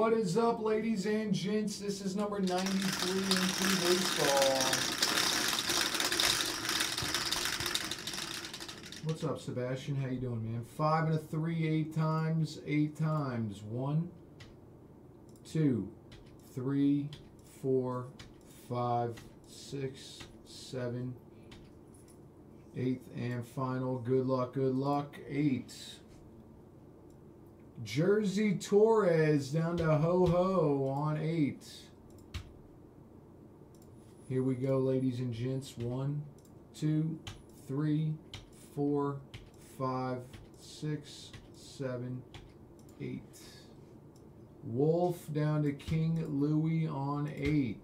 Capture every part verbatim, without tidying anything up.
What is up, ladies and gents? This is number ninety-three in baseball. What's up, Sebastian? How you doing, man? Five and a three, eight times, eight times. One, two, three, four, five, six, seven, eighth and final. Good luck, good luck. Eight. Jersey Torres down to Ho Ho on eight. Here we go, ladies and gents. One, two, three, four, five, six, seven, eight. Wolf down to King Louis on eight.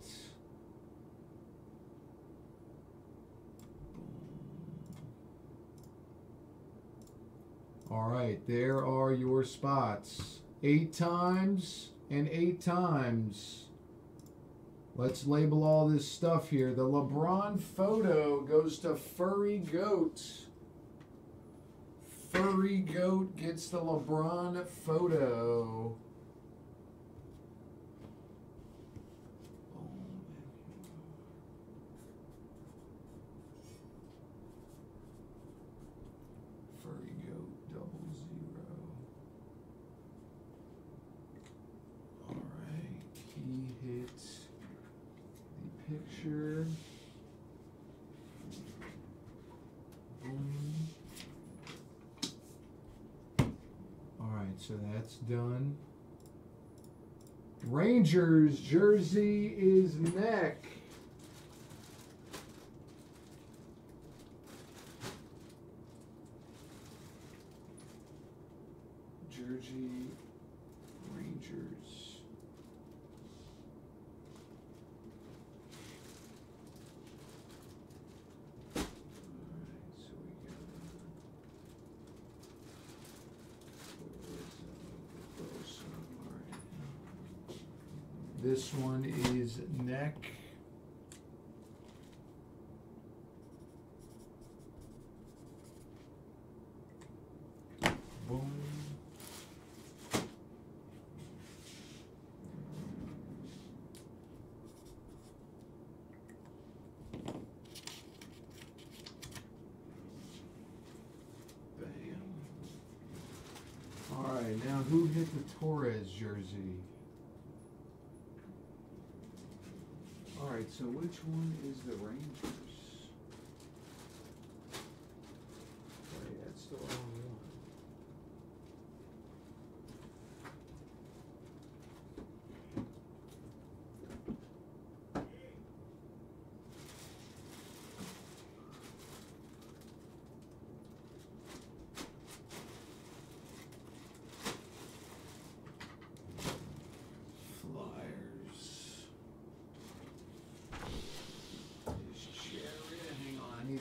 All right, there are your spots. Eight times and eight times. Let's label all this stuff here. The LeBron photo goes to Furry Goat. Furry Goat gets the LeBron photo. Picture. Boom. All right, so that's done. Rangers jersey is neck. Jersey Rangers. This one is neck. Boom. Bam. All right, now who hit the Torres jersey? Alright, so which one is the Rangers? Oh, yeah, that's the wrong one. Flyers.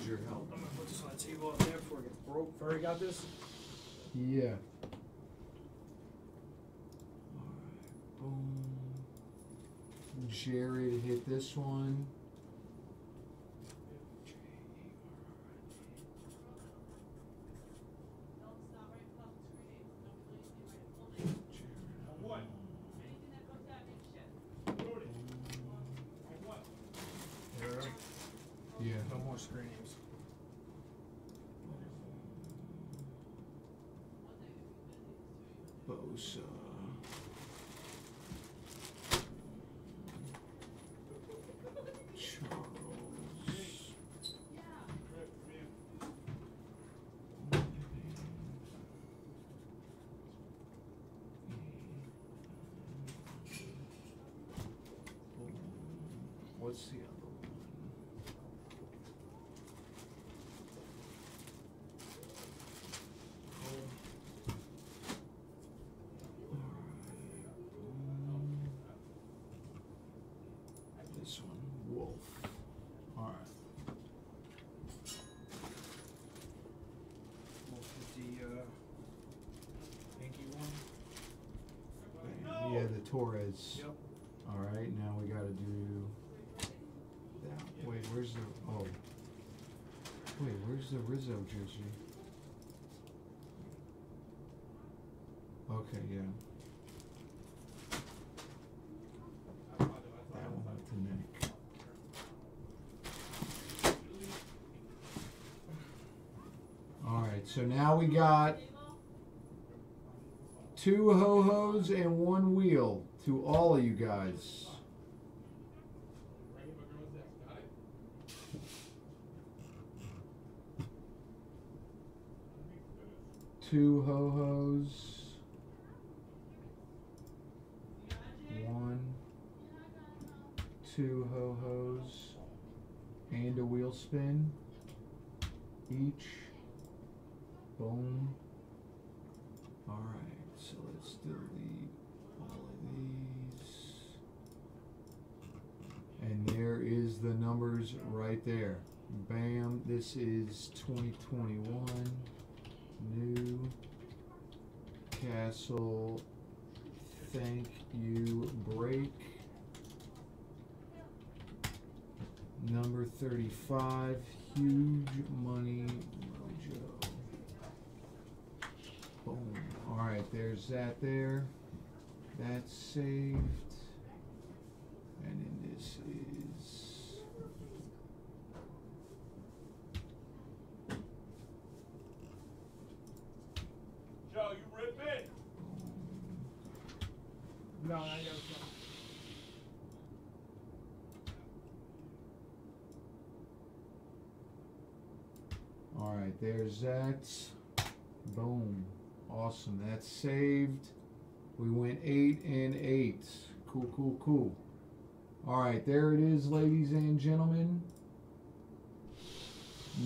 Your help. I'm gonna put this on the table up there before it gets broke. Furry got this? Yeah. Alright, boom. Jared hit this one. Bosa. Charles. Yeah. What's the other? Torres. Yep. All right, now we got to do that. Yep. Wait, where's the, oh. Wait, where's the Rizzo jersey? Okay, yeah. So now we got two ho-hos and one wheel to all of you guys. Two ho-hos. One. Two ho-hos. And a wheel spin. Each. Boom. All right. So let's delete all of these. And there is the numbers right there. Bam. This is twenty twenty-one. New Castle. Thank you. Break. Number thirty-five. Huge money. Boom. All right, there's that there. That's saved. And then this is Joe, you rip it. Boom. No, I got something. All right, there's that. Boom. Awesome, that's saved. We went eight and eight. Cool, cool, cool. All right, there it is, ladies and gentlemen.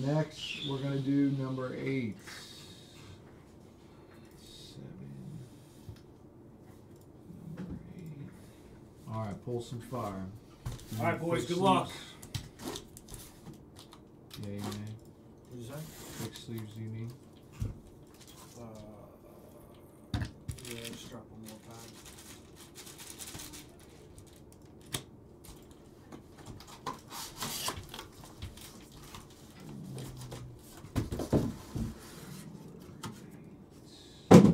Next, we're gonna do number eight. Seven. Number eight. All right, pull some fire. All right, boys, good luck. Yeah, you man. What is that? Six sleeves you need. Yeah, let's drop one more time.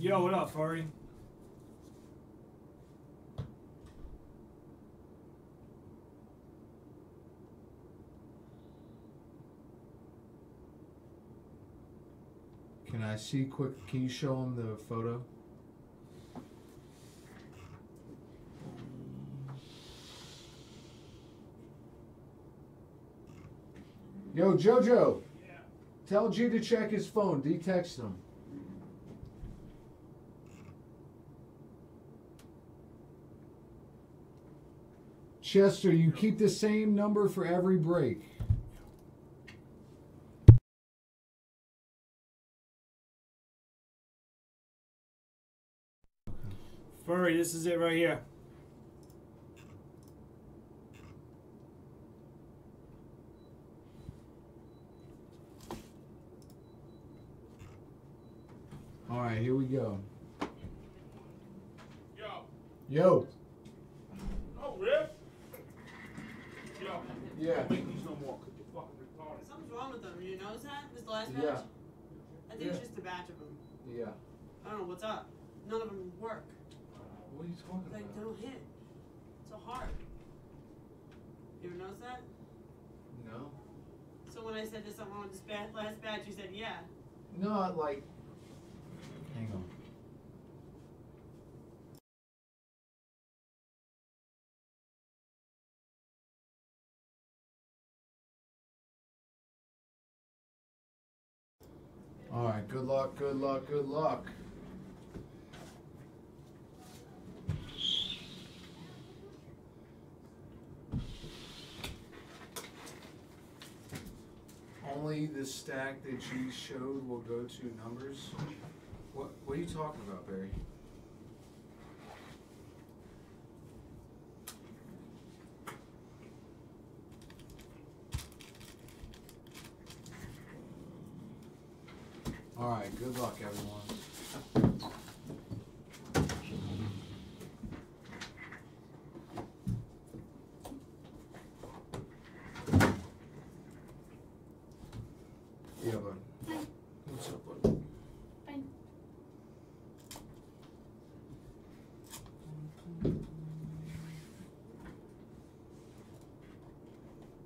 Yo, what up, Furry? Can I see quick? Can you show them the photo? Yo, Jojo. Yeah. Tell G to check his phone. D-text him. Chester, you keep the same number for every break. Furry, this is it right here. All right, here we go. Yo. Yo. Oh, Riff? Yo. Yeah. Don't make these no more, because you're fucking retarded. Something's wrong with them. You notice that? This the last batch? Yeah. I think yeah. It's just a batch of them. Yeah. I don't know what's up. None of them work. What are you talking about? Like, they don't hit. It's so hard. You ever notice that? No. So when I said there's something wrong with this bat, last batch, you said yeah. No, like... Hang on. All right, good luck, good luck, good luck. Only the stack that you showed will go to numbers. What What are you talking about, Barry? All right. Good luck, everyone.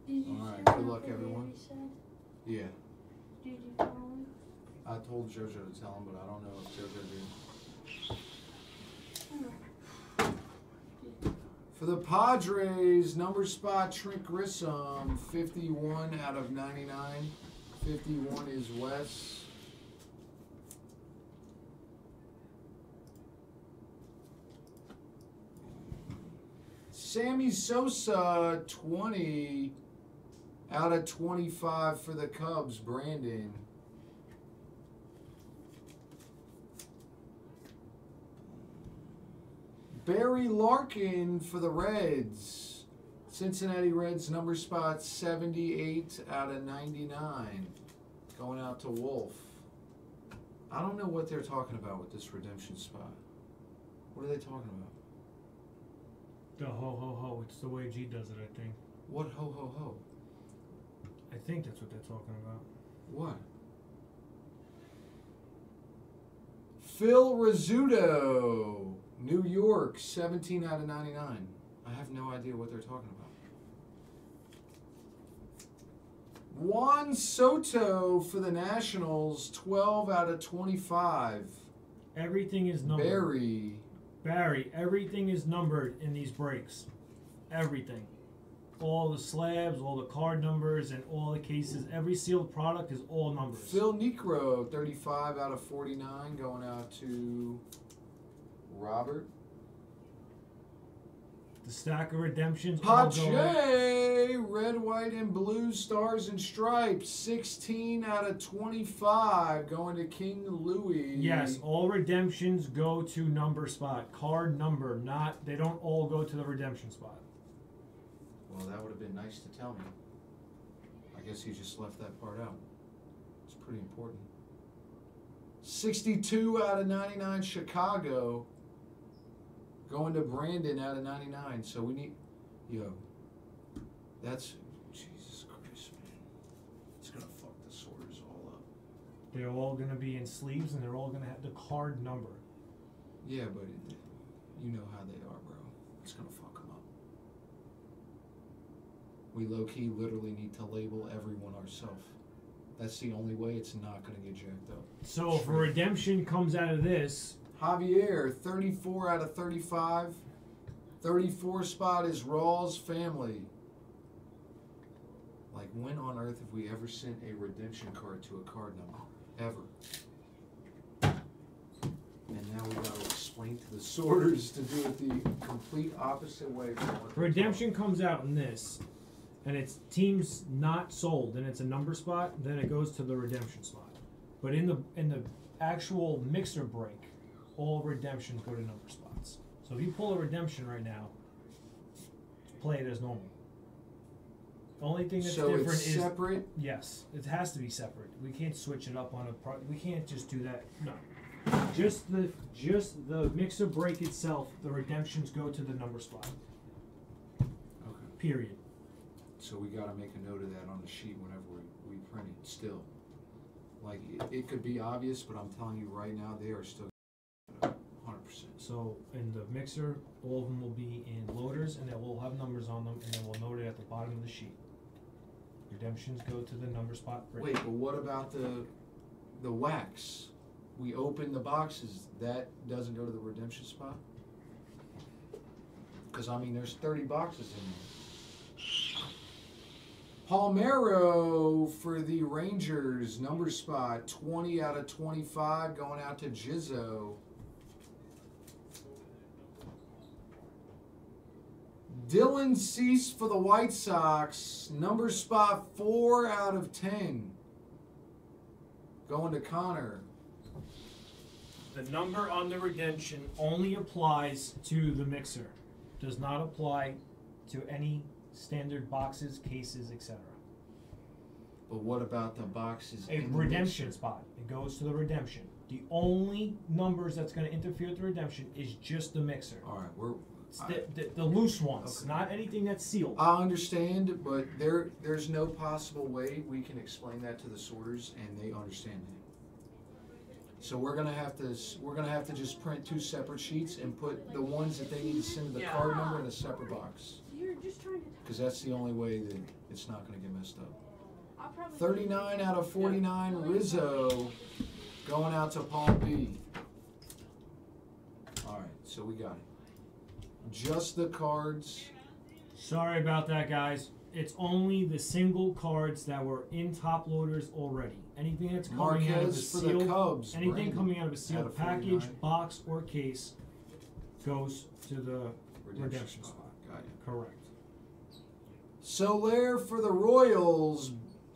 Did you All right, good luck, everyone. Yeah. Did you tell him? I told JoJo to tell him, but I don't know if JoJo did. For the Padres, number spot, Trick Grissom, fifty-one out of ninety-nine. fifty-one is Wes. Sammy Sosa, twenty out of twenty-five for the Cubs, Brandon. Barry Larkin for the Reds. Cincinnati Reds, number spot seventy-eight out of ninety-nine. Going out to Wolf. I don't know what they're talking about with this redemption spot. What are they talking about? The ho ho ho. It's the way G does it, I think. What ho ho ho? I think that's what they're talking about. What? Phil Rizzuto, New York, seventeen out of ninety-nine. I have no idea what they're talking about. Juan Soto for the Nationals, twelve out of twenty-five. Everything is numbered. Barry. Barry, everything is numbered in these breaks. Everything. All the slabs, all the card numbers, and all the cases. Every sealed product is all numbers. Phil Necro, thirty-five out of forty-nine, going out to Robert. The stack of redemptions. Pache, red, white, and blue, stars and stripes. sixteen out of twenty-five going to King Louis. Yes, all redemptions go to number spot. Card number, not, they don't all go to the redemption spot. Well, that would have been nice to tell me. I guess he just left that part out. It's pretty important. sixty-two out of ninety-nine, Chicago. Going to Brandon out of ninety-nine, so we need, yo, that's, Jesus Christ, man. It's going to fuck the sorters all up. They're all going to be in sleeves, and they're all going to have the card number. Yeah, but it, you know how they are, bro. It's going to fuck them up. We low-key literally need to label everyone ourselves. That's the only way it's not going to get jacked up. So if a redemption comes out of this... Javier, thirty-four out of thirty-five. thirty-four spot is Rawls' family. Like, when on earth have we ever sent a redemption card to a card number? Ever. And now we got to explain to the sorters to do it the complete opposite way. From what redemption comes out in this, and it's teams not sold, and it's a number spot, then it goes to the redemption spot. But in the, in the actual mixer break, all redemptions go to number spots. So if you pull a redemption right now, play it as normal. The only thing that's so different it's is separate. Yes, it has to be separate. We can't switch it up on a. Pro we can't just do that. No, just the just the mixer break itself. The redemptions go to the number spot. Okay. Period. So we got to make a note of that on the sheet whenever we, we print it. Still, like it, it could be obvious, but I'm telling you right now, they are still. So in the mixer, all of them will be in loaders, and they will have numbers on them, and then we'll note it at the bottom of the sheet. Redemptions go to the number spot. Break. Wait, but what about the the wax? We open the boxes. That doesn't go to the redemption spot? Because, I mean, there's thirty boxes in there. Palmero for the Rangers, number spot, twenty out of twenty-five, going out to Jizzo. Dylan Cease for the White Sox, number spot four out of ten. Going to Connor. The number on the redemption only applies to the mixer. Does not apply to any standard boxes, cases, et cetera. But what about the boxes? A in redemption the spot. It goes to the redemption. The only numbers that's going to interfere with the redemption is just the mixer. All right, we're... The, the, the loose ones, okay. Not anything that's sealed. I understand, but there there's no possible way we can explain that to the sorters, and they understand that. So we're gonna have to we're gonna have to just print two separate sheets and put the ones that they need to send to the yeah. card number in a separate box. You're just trying to because that's the only way that it's not going to get messed up. thirty-nine out of forty-nine, Rizzo going out to Palm B. All right, so we got it. Just the cards. Sorry about that, guys. It's only the single cards that were in top loaders already. Anything that's coming Marquez out of a sealed, Cubs, anything Brandon, coming out of a sealed of package, box, or case goes to the redemption, redemption spot. Got you. Correct. Soler for the Royals.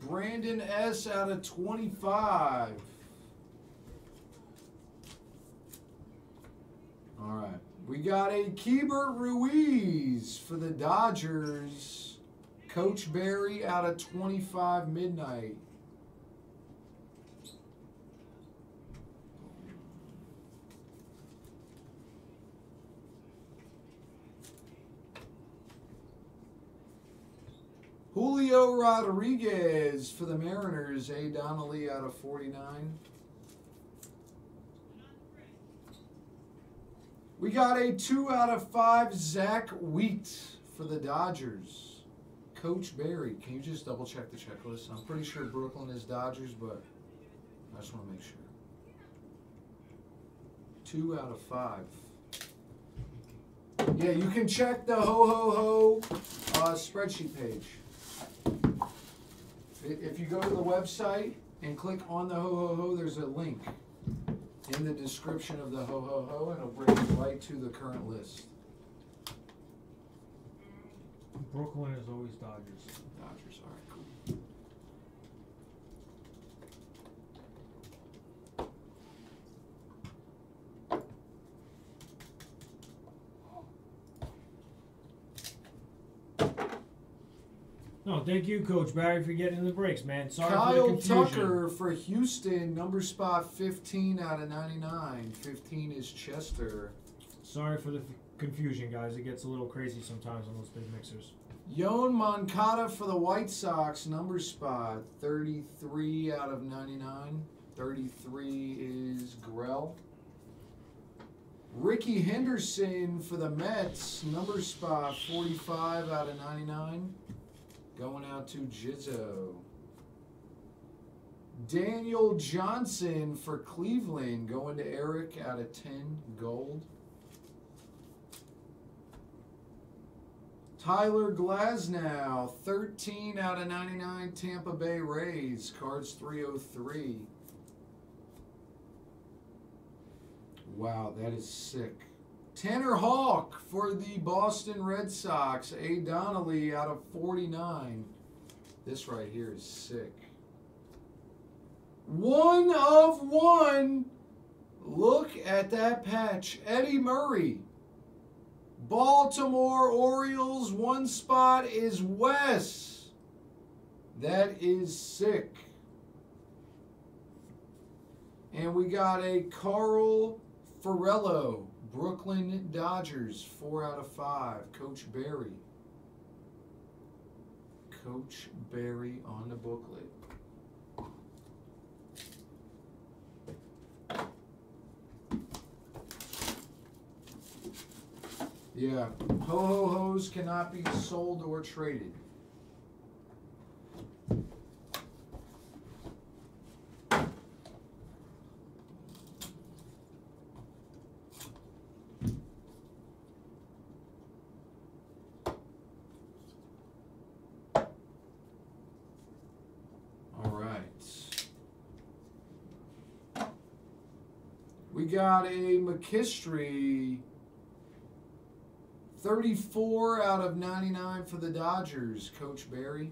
Brandon S. out of twenty-five. All right. We got a Keibert Ruiz for the Dodgers. Coach Barry out of twenty-five midnight. Julio Rodriguez for the Mariners. A. Donnelly out of forty-nine. We got a two out of five Zach Wheat for the Dodgers. Coach Barry, can you just double check the checklist? I'm pretty sure Brooklyn is Dodgers, but I just want to make sure. Two out of five. Yeah, you can check the ho ho ho uh, spreadsheet page. If you go to the website and click on the ho ho ho, there's a link in the description of the ho ho ho, and it'll bring you right to the current list. Brooklyn is always Dodgers. Dodgers, all right, cool. No, thank you, Coach Barry, for getting the breaks, man. Sorry Kyle for the confusion. Tucker for Houston, number spot fifteen out of ninety-nine. fifteen is Chester. Sorry for the confusion, guys. It gets a little crazy sometimes on those big mixers. Yon Moncada for the White Sox, number spot thirty-three out of ninety-nine. thirty-three is Grell. Rickie Henderson for the Mets, number spot forty-five out of ninety-nine. Going out to Jizzo. Daniel Johnson for Cleveland, going to Eric out of ten, gold. Tyler Glasnow, thirteen out of ninety-nine, Tampa Bay Rays, cards three oh three. Wow, that is sick. Tanner Houck for the Boston Red Sox, A. Donnelly out of forty-nine. This right here is sick. One of one. Look at that patch. Eddie Murray. Baltimore Orioles, one spot is Wes. That is sick. And we got a Carl Farello, Brooklyn Dodgers, four out of five. Coach Barry. Coach Barry on the booklet. Yeah, ho-ho-hos cannot be sold or traded. All right. We got a McHirsty. thirty-four out of ninety-nine for the Dodgers, Coach Barry.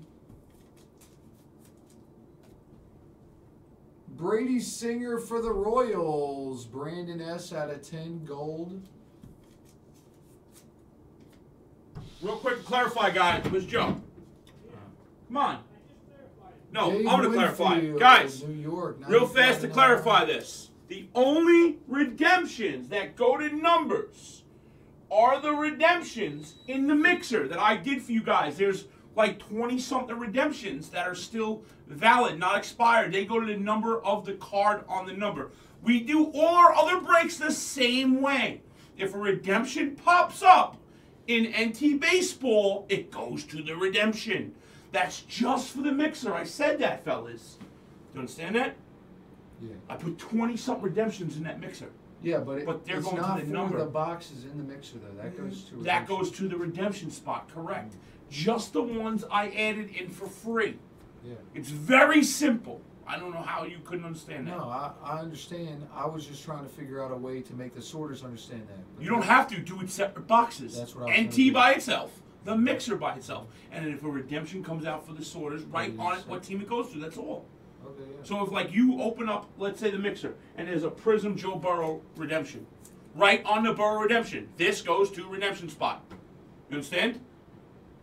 Brady Singer for the Royals, Brandon S. out of ten, gold. Real quick to clarify, guys, it was Joe. Come on. No, Dave I'm going to clarify. Guys, New York, real fast to clarify this. The only redemptions that go to numbers are the redemptions in the mixer that I did for you guys. There's like twenty-something redemptions that are still valid, not expired. They go to the number of the card on the number. We do all our other breaks the same way. If a redemption pops up, in N T Baseball, it goes to the redemption. That's just for the mixer. I said that, fellas. Do you understand that? Yeah. I put twenty-something redemptions in that mixer. Yeah, but, it, but they're it's going not to the for number. The boxes in the mixer, though. That goes to redemption. That goes to the redemption spot, correct. Mm-hmm. Just the ones I added in for free. Yeah. It's very simple. I don't know how you couldn't understand that. No, I, I understand. I was just trying to figure out a way to make the sorters understand that. But you don't have to do it separate boxes. That's what I was N T by itself, the mixer by itself. And if a redemption comes out for the sorters, write on it what team it goes to. That's all. Okay, yeah. So if, like, you open up, let's say, the mixer, and there's a Prism Joe Burrow redemption, right on the Burrow redemption. This goes to redemption spot. You understand?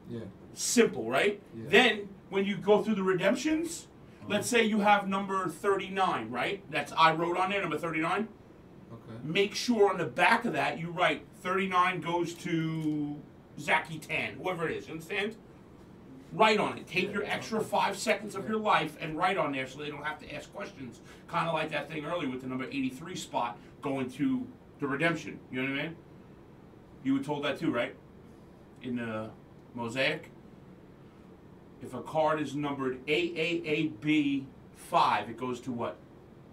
Yeah. Simple, right? Yeah. Then when you go through the redemptions... Let's say you have number thirty-nine, right? That's I wrote on there, number thirty-nine. Okay. Make sure on the back of that you write thirty-nine goes to Zachy Tan, whoever it is. You understand? Write on it. Take yeah, your extra okay. five seconds of yeah. your life and write on there so they don't have to ask questions. Kind of like that thing earlier with the number eighty-three spot going to the redemption. You know what I mean? You were told that too, right? In the mosaic. If a card is numbered A A A B five, it goes to what?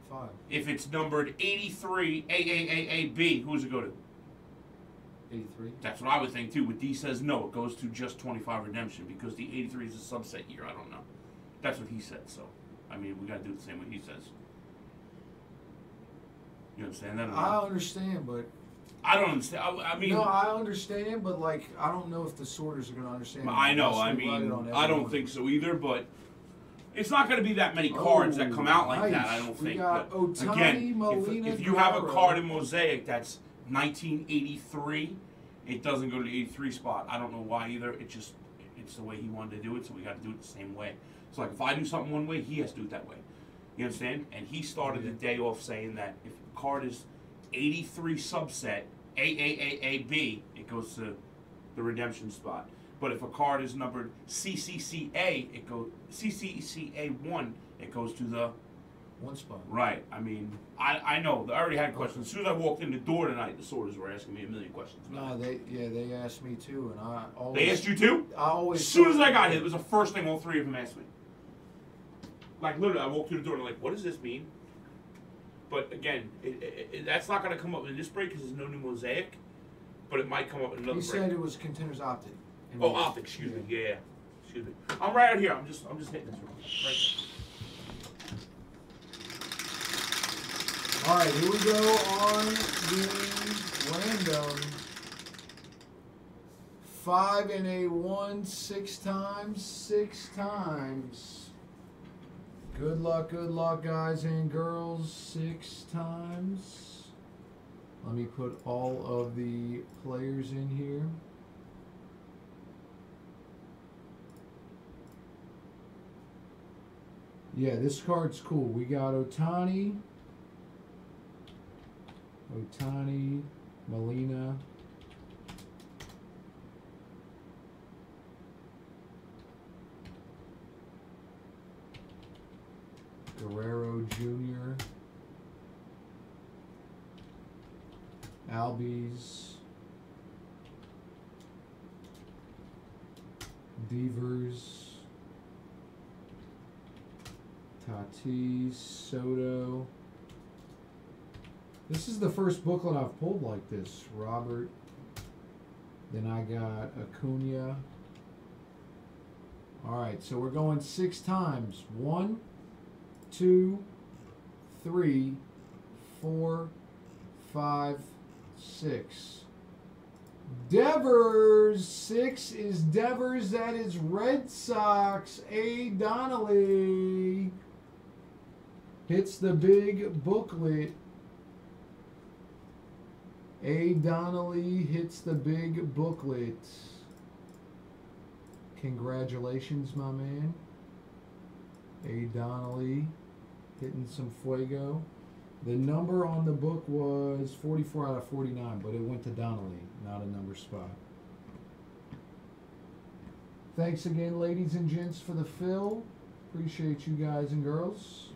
Five. If it's numbered eighty-three, A A A A B, who does it go to? eighty-three. That's what I would think, too. But D says no, it goes to just twenty-five redemption because the eighty-three is a subset year. I don't know. That's what he said, so. I mean, we got to do the same what he says. You understand that? I understand, but... I don't understand. I, I mean, no, I understand, but like, I don't know if the sorters are going to understand. I know. I mean, I don't think so either. But it's not going to be that many cards oh, that come out like nice. that. I don't think. We got but Ohtani, again, Molina, if, if you Guerrero. have a card in Mosaic that's nineteen eighty-three, it doesn't go to the eighty-three spot. I don't know why either. It just it's the way he wanted to do it, so we got to do it the same way. So like, if I do something one way, he has to do it that way. You understand? And he started yeah. the day off saying that if a card is eighty-three subset A A A A B, it goes to the redemption spot. But if a card is numbered C C C A, it goes C C C A one, it goes to the one spot. Right. I mean, I I know. I already had questions. As soon as I walked in the door tonight, the sorters were asking me a million questions. No, they yeah they asked me too, and I always. They asked you too? I always. As soon as I got here, it was the first thing all three of them asked me. Like literally, I walked through the door and like, what does this mean? But again, it, it, it, that's not going to come up in this break because there's no new mosaic. But it might come up in another. He break. said it was contenders optic. Oh, optic. Excuse yeah. me. Yeah, excuse me. I'm right out here. I'm just, I'm just hitting this one. Right. All right, here we go on the random five and a one, six times, six times. Good luck, good luck, guys and girls. Six times. Let me put all of the players in here. Yeah, this card's cool. We got Ohtani, Ohtani, Molina, Guerrero Junior, Albies, Devers, Tatis, Soto. This is the first booklet I've pulled like this. Robert. Then I got Acuna. All right, so we're going six times. One. Two, three, four, five, six. Devers, six is Devers. That is Red Sox. A. Donnelly hits the big booklet. A. Donnelly hits the big booklet. Congratulations, my man. A. Donnelly hitting some fuego. The number on the book was forty-four out of forty-nine, but it went to Donnelly, not a number spot. Thanks again, ladies and gents, for the fill. Appreciate you guys and girls.